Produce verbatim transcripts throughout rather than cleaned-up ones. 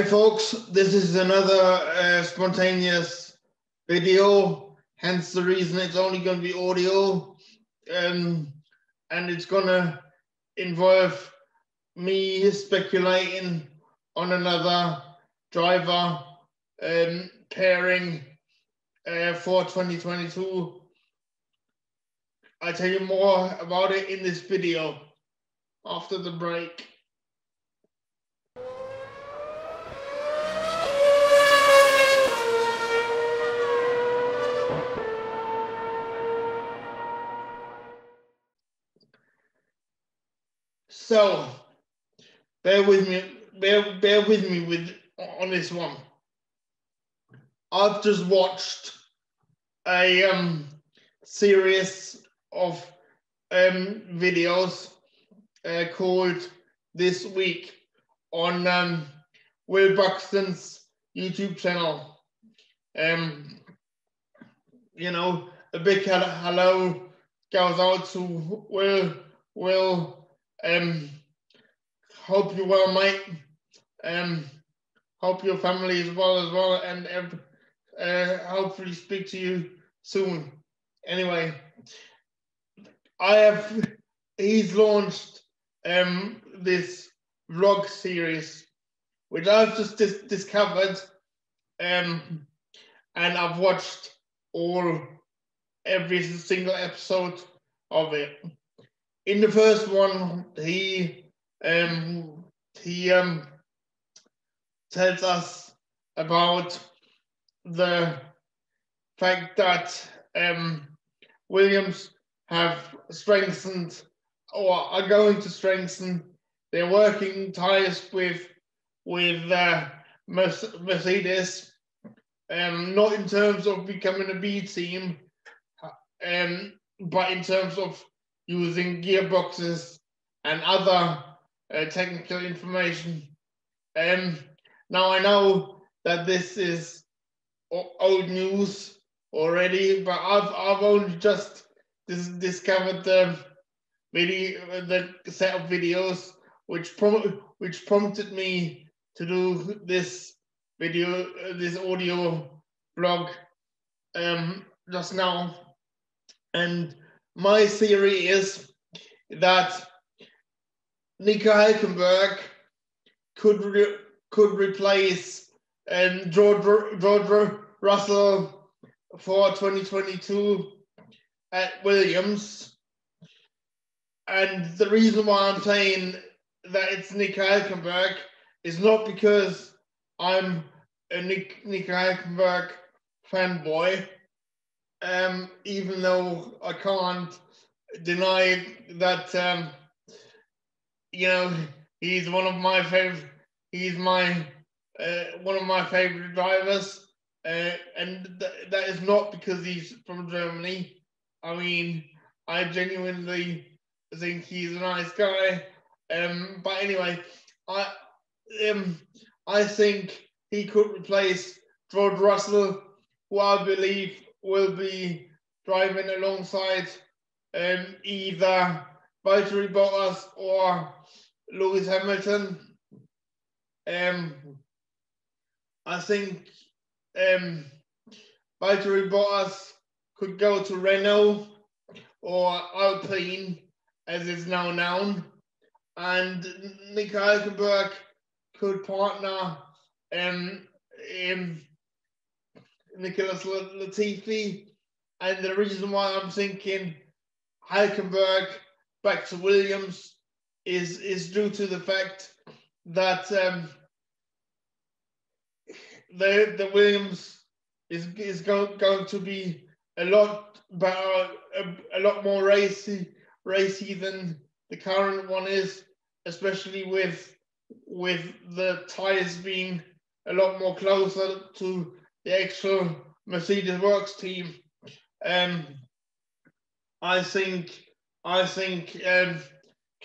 Hi folks, this is another uh, spontaneous video, hence the reason it's only going to be audio, um, and it's going to involve me speculating on another driver um, pairing uh, for twenty twenty-two. I'll tell you more about it in this video after the break. So bear with me, bear, bear with me with on this one. I've just watched a um, series of um, videos uh, called This Week on um, Will Buxton's YouTube channel. Um, you know, a big hello goes out to Will, Will, Um, hope you're well, mate. Um, hope your family is well as well, and uh, hopefully speak to you soon. Anyway, I have. He's launched um this vlog series, which I've just dis discovered, um, and I've watched all every single episode of it. In the first one, he um, he um, tells us about the fact that um, Williams have strengthened or are going to strengthen their working ties with with uh, Mercedes, um, not in terms of becoming a B team, um, but in terms of using gearboxes and other uh, technical information. Um, now I know that this is old news already, but I've I've only just dis discovered the video, the set of videos which prom which prompted me to do this video, uh, this audio blog um, just now, and my theory is that Nico Hulkenberg could re could replace um, George Ru George Russell for twenty twenty-two at Williams, and the reason why I'm saying that it's Nico Hulkenberg is not because I'm a Nick, Nico Hulkenberg fanboy. Um, even though I can't deny that, um, you know, he's one of my favorite. He's my uh, one of my favorite drivers, uh, and th that is not because he's from Germany. I mean, I genuinely think he's a nice guy. Um, but anyway, I um, I think he could replace George Russell, who I believe will be driving alongside um, either Valtteri Bottas or Lewis Hamilton. Um, I think um, Valtteri Bottas could go to Renault or Alpine, as is now known, and Nico Hulkenberg could partner um, in Nicholas Latifi, and the reason why I'm thinking Hulkenberg back to Williams is is due to the fact that um, the the Williams is is go, going to be a lot better, a, a lot more racy racy than the current one is, especially with with the tires being a lot more closer to the actual Mercedes Works team. Um, I think, I think, um,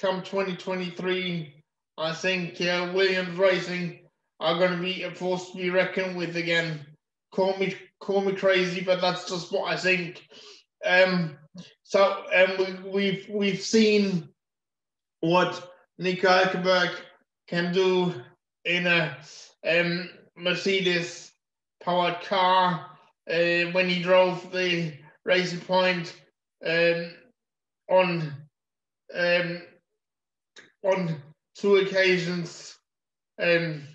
come twenty twenty-three, I think uh, Williams Racing are going to be a force to be reckoned with again. Call me, call me crazy, but that's just what I think. Um, so, and um, we, we've we've seen what Nico Hulkenberg can do in a um, Mercedes powered car uh, when he drove the Racing Point um, on um, on two occasions. Um,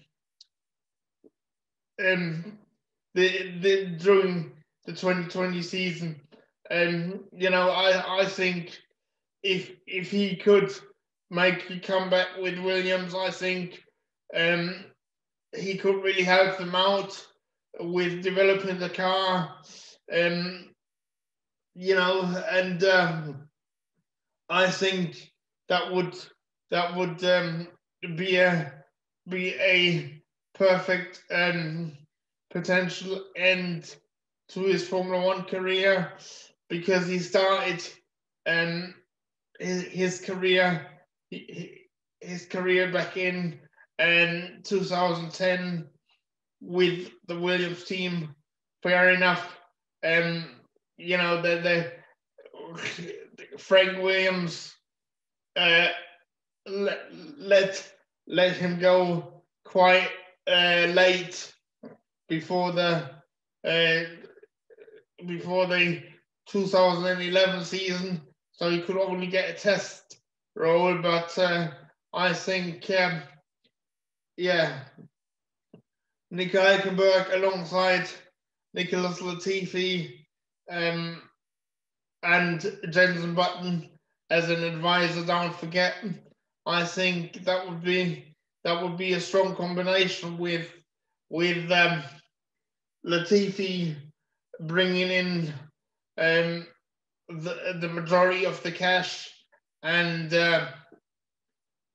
um, the, the during the twenty twenty season, and um, you know, I I think if if he could make a comeback with Williams, I think um, he could really help them out with developing the car, um, you know, and um, I think that would that would um, be a be a perfect um, potential end to his Formula One career, because he started um, his, his career his career back in um, two thousand ten with the Williams team. Fair enough, um, you know, the, the Frank Williams uh, let, let let him go quite uh, late before the uh, before the two thousand eleven season, so he could only get a test role. But uh, I think, um, yeah, Nico Hulkenberg alongside Nicholas Latifi um, and Jenson Button as an advisor, don't forget. I think that would be that would be a strong combination with with um, Latifi bringing in um, the the majority of the cash, and uh,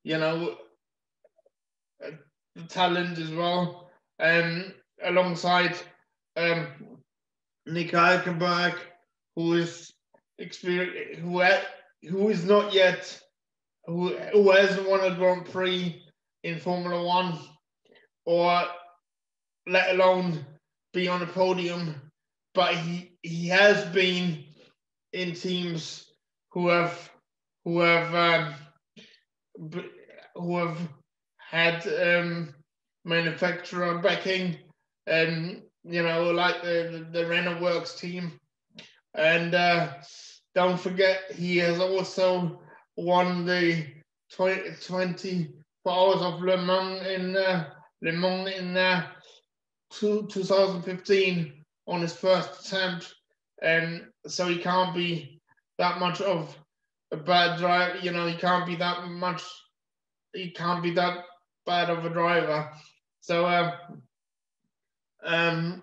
you know, the talent as well, um, alongside um, Nico Hulkenberg, who is experienced, who who is not yet. Who, who hasn't won a Grand Prix in Formula One, or let alone be on a podium, but he he has been in teams who have who have um, who have had um, manufacturer backing, and um, you know, like the the Renault Works team, and uh, don't forget he has also won the twenty-four hours of Le Mans in uh, Le Mans in uh, two, two thousand fifteen on his first attempt, and so he can't be that much of a bad driver. You know, he can't be that much. He can't be that bad of a driver. So, uh, um,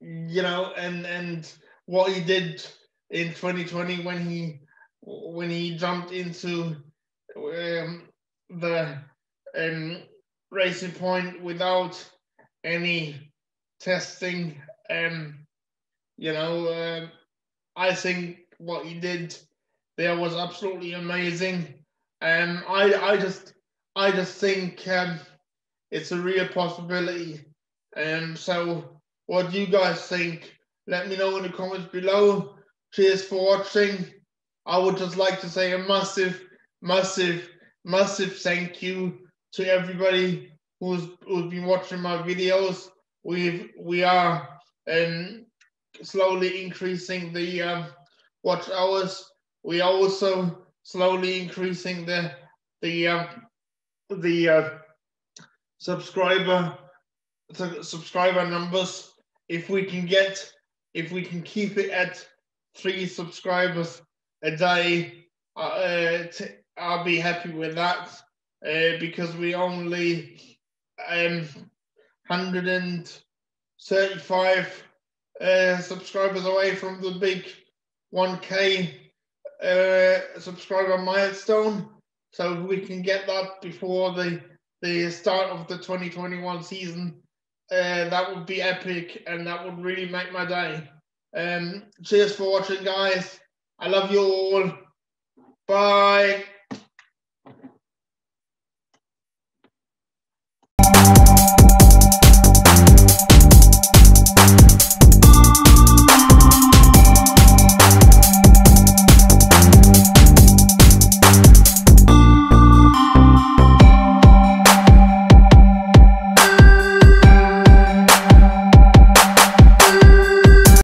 you know, and and what he did in twenty twenty when he. when he jumped into um, the um, Racing Point without any testing, um, you know, uh, I think what he did there was absolutely amazing. Um, I, I just, I just think um, it's a real possibility. Um, so, what do you guys think? Let me know in the comments below. Cheers for watching. I would just like to say a massive, massive, massive thank you to everybody who's who's been watching my videos. We've we are um, slowly increasing the um, watch hours. We are also slowly increasing the the um, the uh, subscriber the subscriber numbers. If we can get if we can keep it at three subscribers a day, uh, t- I'll be happy with that, uh, because we only um one hundred thirty-five uh, subscribers away from the big one K uh, subscriber milestone. So if we can get that before the the start of the twenty twenty-one season, uh, that would be epic, and that would really make my day. Um, cheers for watching, guys. I love you all. Bye.